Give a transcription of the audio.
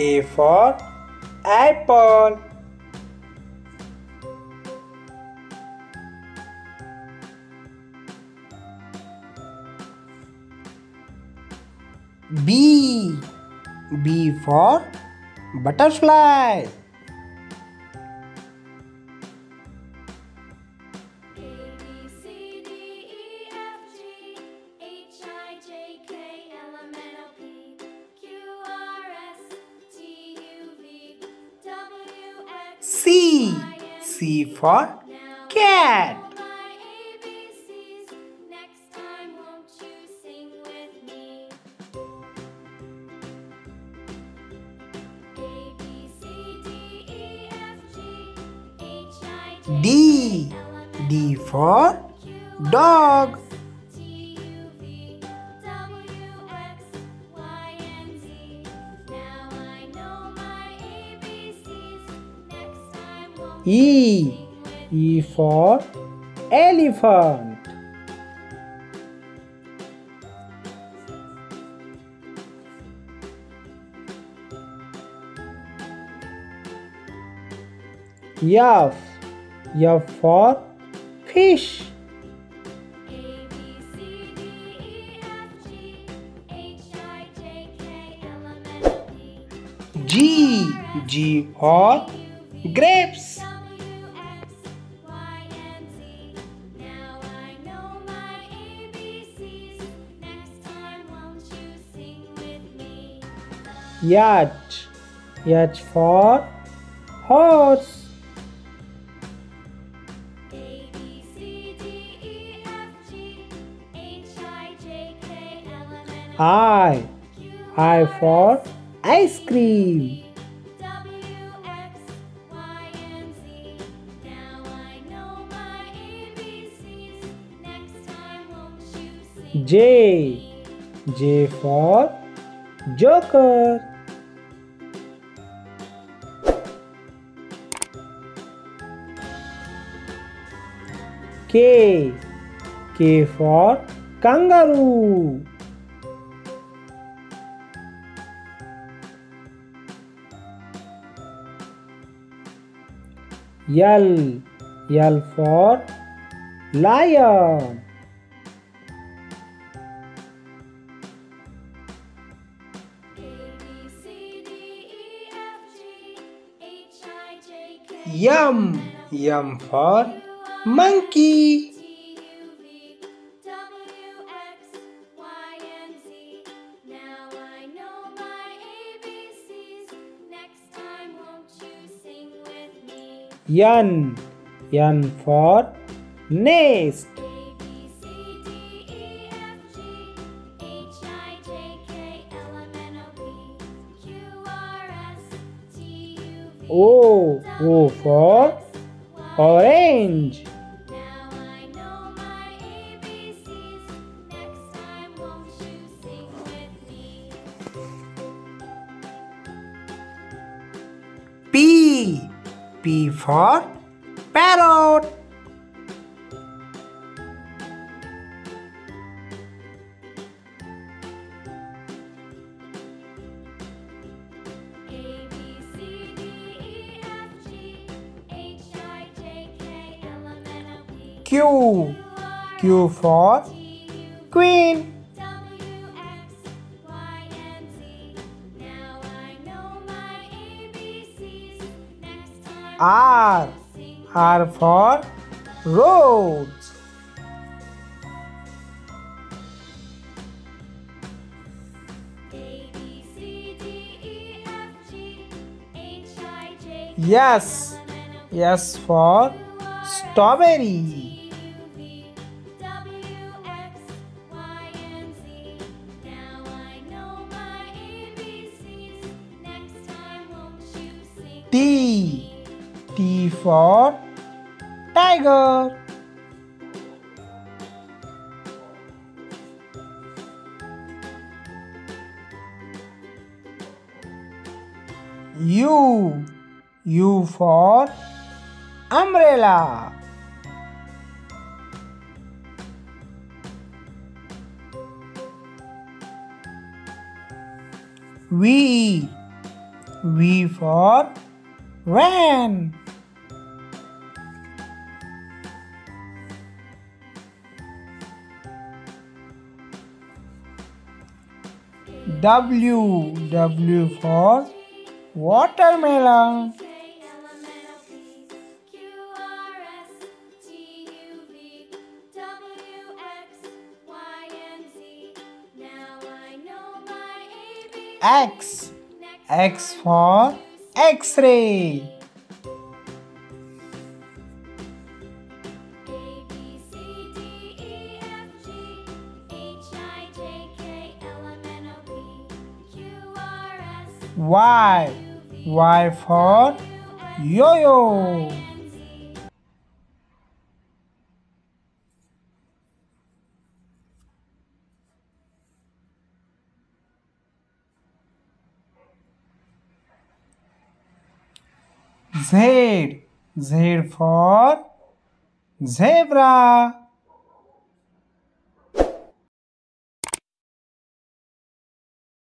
A for apple. B for butterfly. C for cat. D for dog. E for elephant. F for fish. G for grapes. H for horse. I for ice cream. J for joker. K for kangaroo. L for lion. M for monkey. N for nest. O for orange. P for parrot. Q for queen. R for roads. S for strawberry. T for tiger. U for umbrella. V for van. W for watermelon. X for X-ray. Y for yo-yo. Z for zebra.